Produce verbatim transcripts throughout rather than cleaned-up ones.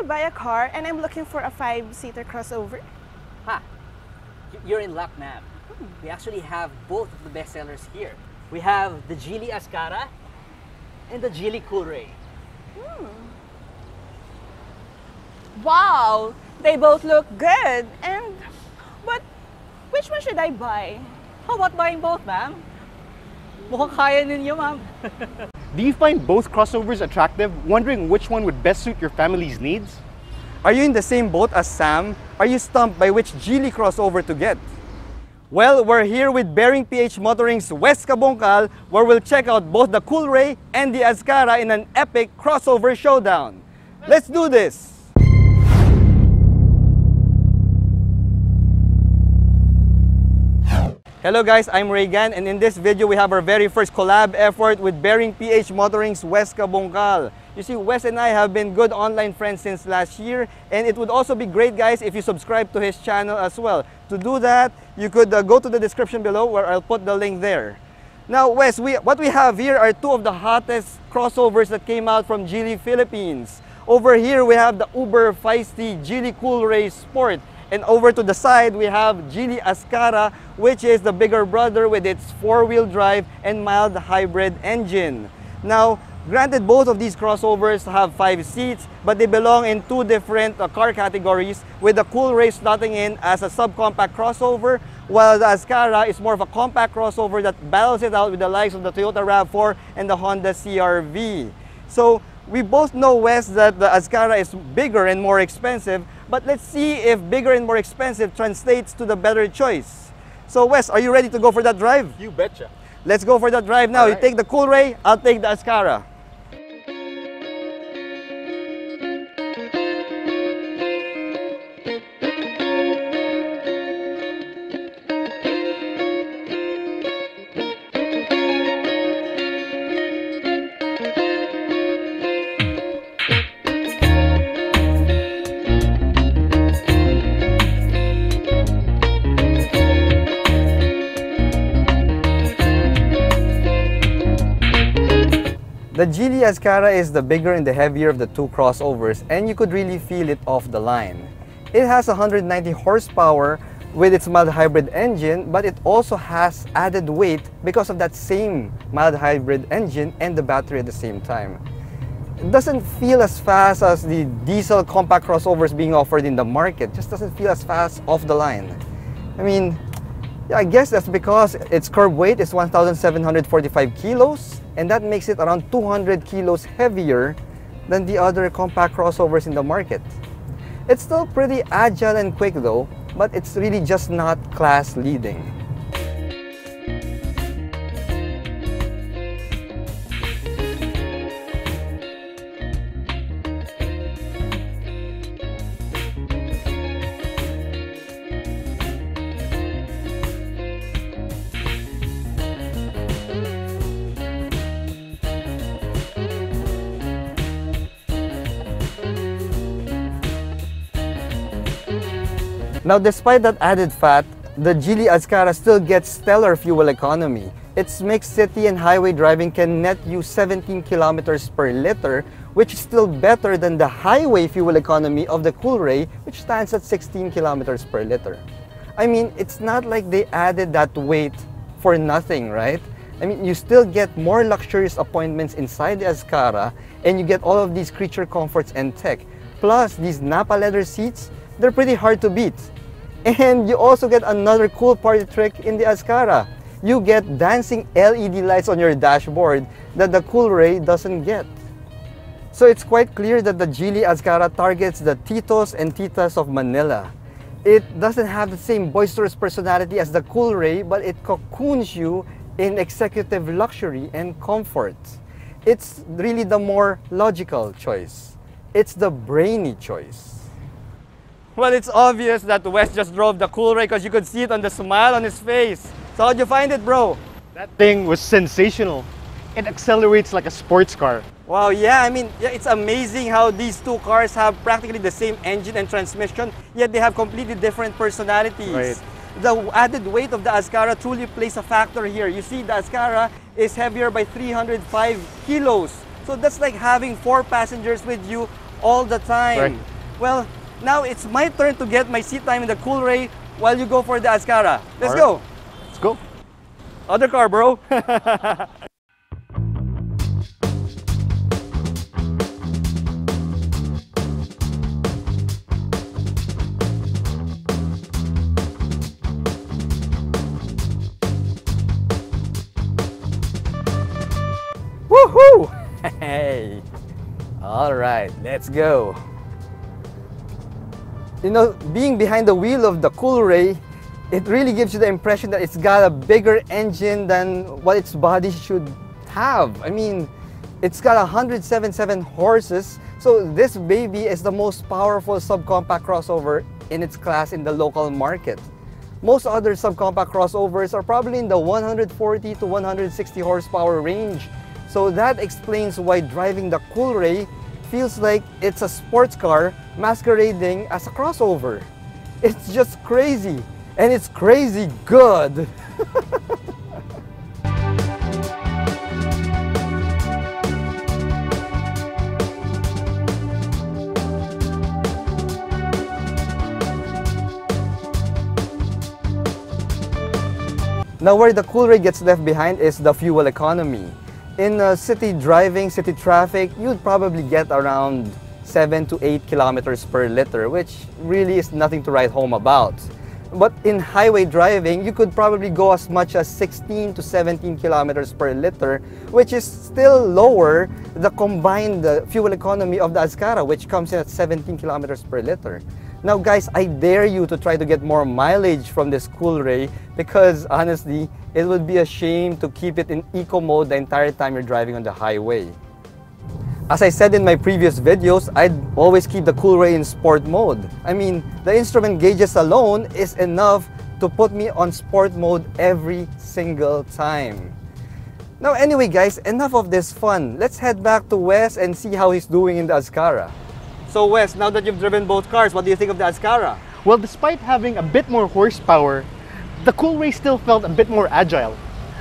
to buy a car and I'm looking for a five-seater crossover. Ha! You're in luck, ma'am. Hmm. We actually have both of the best sellers here. We have the Geely Azkarra and the Geely Coolray. Hmm. Wow! They both look good. And but which one should I buy? How about buying both, ma'am? Mukhang kaya ninyo, ma'am. Do you find both crossovers attractive, wondering which one would best suit your family's needs? Are you in the same boat as Sam? Are you stumped by which Geely crossover to get? Well, we're here with Bearing P H Motoring's Wess Cabungcal, where we'll check out both the Coolray and the Azkarra in an epic crossover showdown. Let's do this! Hello guys, I'm Reagan, and in this video we have our very first collab effort with Bearing P H Motoring's Wess Cabungcal. You see, Wes and I have been good online friends since last year, and it would also be great guys if you subscribe to his channel as well. To do that, you could uh, go to the description below where I'll put the link there. Now Wes, we, what we have here are two of the hottest crossovers that came out from Geely Philippines. Over here we have the uber feisty Geely Coolray Sport. And over to the side, we have Geely Azkarra, which is the bigger brother with its four-wheel drive and mild hybrid engine. Now, granted, both of these crossovers have five seats, but they belong in two different uh, car categories, with the Coolray slotting in as a subcompact crossover, while the Azkarra is more of a compact crossover that battles it out with the likes of the Toyota RAV four and the Honda C R V. So, we both know, Wes, that the Azkarra is bigger and more expensive, but let's see if bigger and more expensive translates to the better choice. So Wes, are you ready to go for that drive? You betcha. Let's go for that drive now. Right. You take the Coolray, I'll take the Azkarra. The Geely Azkarra is the bigger and the heavier of the two crossovers, and you could really feel it off the line. It has one hundred ninety horsepower with its mild hybrid engine, but it also has added weight because of that same mild hybrid engine and the battery at the same time. It doesn't feel as fast as the diesel compact crossovers being offered in the market. It just doesn't feel as fast off the line. I mean, yeah, I guess that's because its curb weight is one thousand seven hundred forty-five kilos. And that makes it around two hundred kilos heavier than the other compact crossovers in the market. It's still pretty agile and quick though, but it's really just not class leading. Now, despite that added fat, the Geely Azkarra still gets stellar fuel economy. Its mixed city and highway driving can net you seventeen kilometers per liter, which is still better than the highway fuel economy of the Coolray, which stands at sixteen kilometers per liter. I mean, it's not like they added that weight for nothing, right? I mean, you still get more luxurious appointments inside the Azkarra, and you get all of these creature comforts and tech. Plus, these Napa leather seats, they're pretty hard to beat. And you also get another cool party trick in the Azkarra. You get dancing L E D lights on your dashboard that the Coolray doesn't get. So it's quite clear that the Geely Azkarra targets the titos and titas of Manila. It doesn't have the same boisterous personality as the Coolray, but it cocoons you in executive luxury and comfort. It's really the more logical choice. It's the brainy choice. Well, it's obvious that Wes just drove the Coolray because you could see it on the smile on his face. So how'd you find it, bro? That thing was sensational. It accelerates like a sports car. Wow, yeah, I mean, yeah, it's amazing how these two cars have practically the same engine and transmission, yet they have completely different personalities. Right. The added weight of the Azkarra truly plays a factor here. You see, the Azkarra is heavier by three hundred five kilos. So that's like having four passengers with you all the time. Right. Well, now it's my turn to get my seat time in the Coolray while you go for the Azkarra. Let's right. go. Let's go. Other car, bro. Woohoo! Hey. All right, let's go. You know, being behind the wheel of the Coolray, it really gives you the impression that it's got a bigger engine than what its body should have. I mean, it's got one hundred seventy-seven horses, so this baby is the most powerful subcompact crossover in its class in the local market. Most other subcompact crossovers are probably in the one hundred forty to one hundred sixty horsepower range, so that explains why driving the Coolray feels like it's a sports car masquerading as a crossover. It's just crazy, and it's crazy good. Now, where the Coolray gets left behind is the fuel economy. In uh, city driving, city traffic, you'd probably get around seven to eight kilometers per liter, which really is nothing to write home about. But in highway driving, you could probably go as much as sixteen to seventeen kilometers per liter, which is still lower the combined uh, fuel economy of the Azkarra, which comes in at seventeen kilometers per liter. Now guys, I dare you to try to get more mileage from this Coolray, because honestly, it would be a shame to keep it in eco mode the entire time you're driving on the highway. As I said in my previous videos, I'd always keep the Coolray in sport mode. I mean, the instrument gauges alone is enough to put me on sport mode every single time. Now anyway guys, enough of this fun. Let's head back to Wes and see how he's doing in the Azkarra. So Wes, now that you've driven both cars, what do you think of the Azkarra? Well, despite having a bit more horsepower, the Coolray still felt a bit more agile.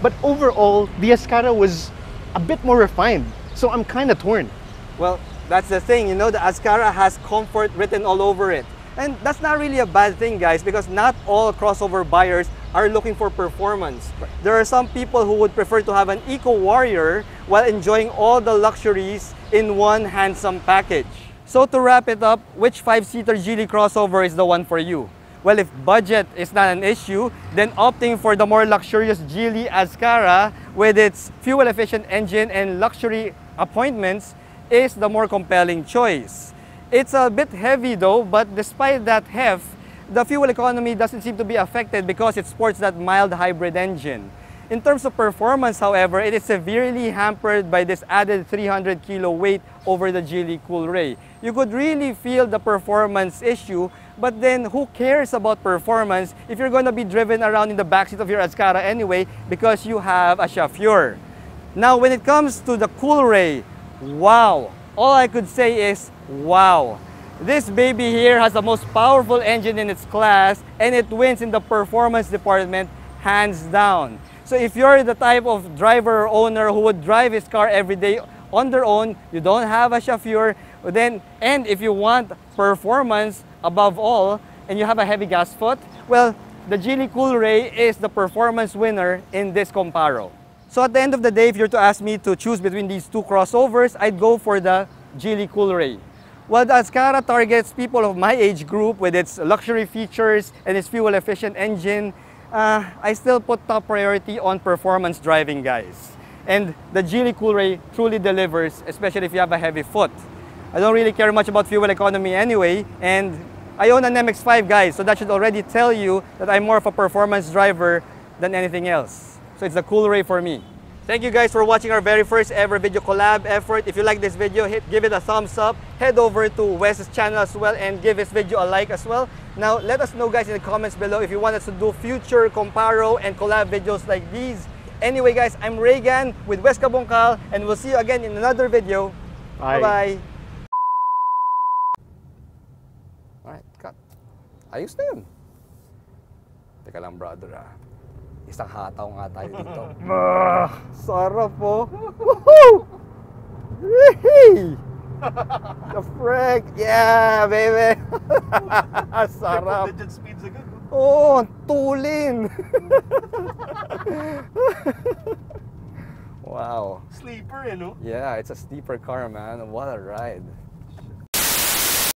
But overall, the Azkarra was a bit more refined, so I'm kind of torn. Well, that's the thing, you know, the Azkarra has comfort written all over it. And that's not really a bad thing, guys, because not all crossover buyers are looking for performance. There are some people who would prefer to have an eco-warrior while enjoying all the luxuries in one handsome package. So to wrap it up, which five-seater Geely crossover is the one for you? Well, if budget is not an issue, then opting for the more luxurious Geely Azkarra with its fuel-efficient engine and luxury appointments is the more compelling choice. It's a bit heavy though, but despite that heft, the fuel economy doesn't seem to be affected because it sports that mild hybrid engine. In terms of performance, however, it is severely hampered by this added three hundred kilo weight over the Geely Coolray. You could really feel the performance issue, but then who cares about performance if you're going to be driven around in the backseat of your Azkarra anyway because you have a chauffeur. Now, when it comes to the Coolray, wow! All I could say is, wow! This baby here has the most powerful engine in its class, and it wins in the performance department hands down. So if you're the type of driver or owner who would drive his car every day on their own, you don't have a chauffeur, then, and if you want performance above all, and you have a heavy gas foot, well, the Geely Coolray is the performance winner in this comparo. So at the end of the day, if you're to ask me to choose between these two crossovers, I'd go for the Geely Coolray. While the Azkarra targets people of my age group with its luxury features and its fuel-efficient engine, Uh, I still put top priority on performance driving, guys. And the Geely Coolray truly delivers, especially if you have a heavy foot. I don't really care much about fuel economy anyway, and I own an M X five, guys, so that should already tell you that I'm more of a performance driver than anything else. So it's the Coolray for me. Thank you guys for watching our very first ever video collab effort. If you like this video, hit, give it a thumbs up. Head over to Wes's channel as well and give this video a like as well. Now, let us know guys in the comments below if you want us to do future comparo and collab videos like these. Anyway guys, I'm Reagan with Wess Cabungcal, and we'll see you again in another video. Bye-bye. Alright, cut. Ayos na yun. Teka lang brother ah. Isang hataw nga tayo dito. Sarap po. Woohoo! The frick, yeah, baby. Sarap. Digit speeds again. Oh, two-lane. Wow. Sleeper, you know? Yeah, it's a sleeper car, man. What a ride.